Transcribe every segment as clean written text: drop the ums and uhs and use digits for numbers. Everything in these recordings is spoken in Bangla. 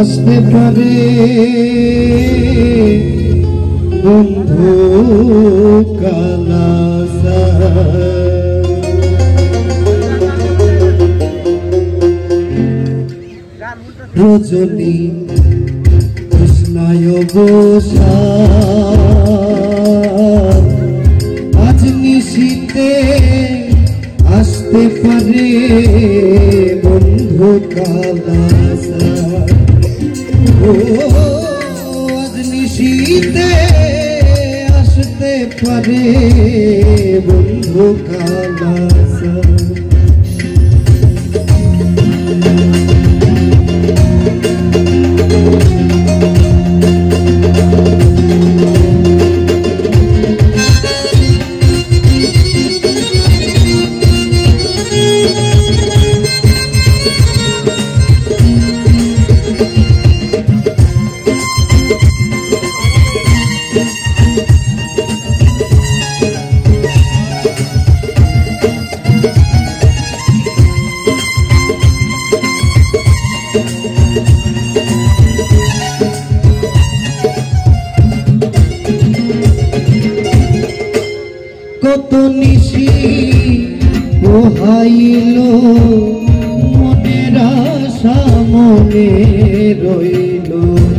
আসতে পারে বন্ধু কালাসা রজনী হোসনায় অবসান আজ নিশিতে আসতে পারে বন্ধু কালাসা আজ নিশিতে আসতে পারে বন্ধু কালাসা কত নিশি পোহাইল মনের আশা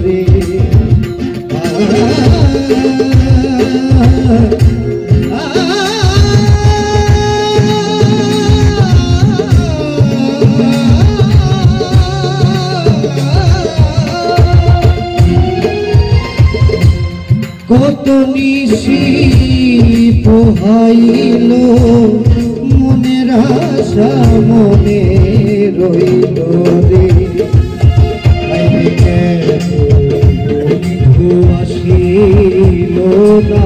মনে রইল রে কত নিশি পোহাইল মনের আশা মনে রইল রে আসিল না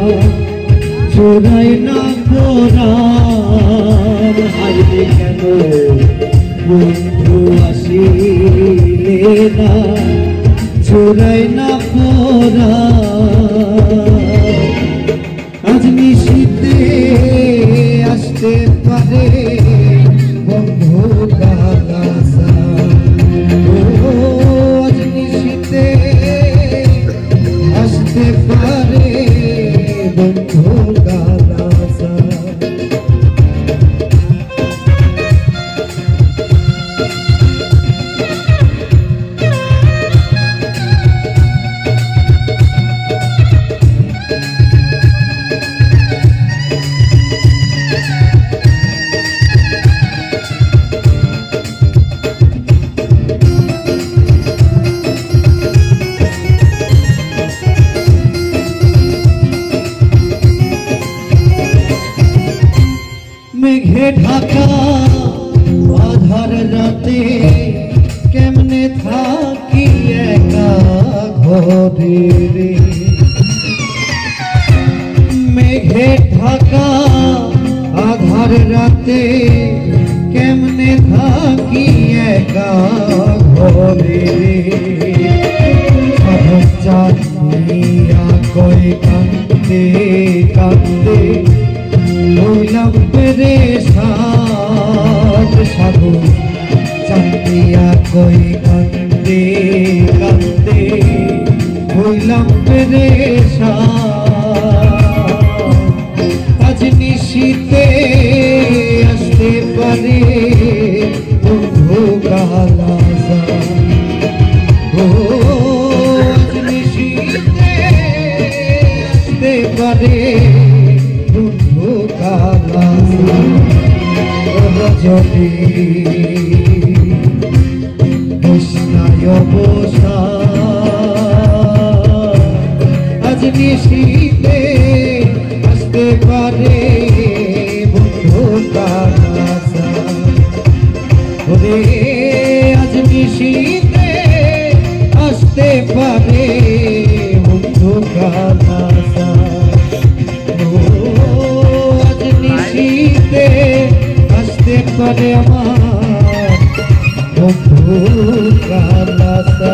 চোরাই না পরাণ হাইলে কেন বন্ধু আসিলে না চোরাই না পরাণ আজ নিশিতে আসতে পারে বন্ধু কালাসা আজ নিশিতে আসতে পারে বন্ধু কালাসা ঢাকা আধার রাতে কেমনে থাকি একা ঘরে রে মেঘে ঢাকা আধার রাতে কেমনে থাকি একা ঘরে করে কাঁদতে কাঁদতে হইলাম পেরেশান সাধু চাঁদিয়া কই কাঁদতে কাঁদতে হইলাম পেরেশান আজ নিশিতে আসতে পারে বন্ধু কালাসা আজ নিশিতে আসতে পারে রজনী হোসনায় অবসান আজ নিশিতে আসতে পারে বন্ধু কালাসা ওরে আজ নিশিতে আসতে পারে বন্ধু কালাসা আমার বন্ধু কালাসা।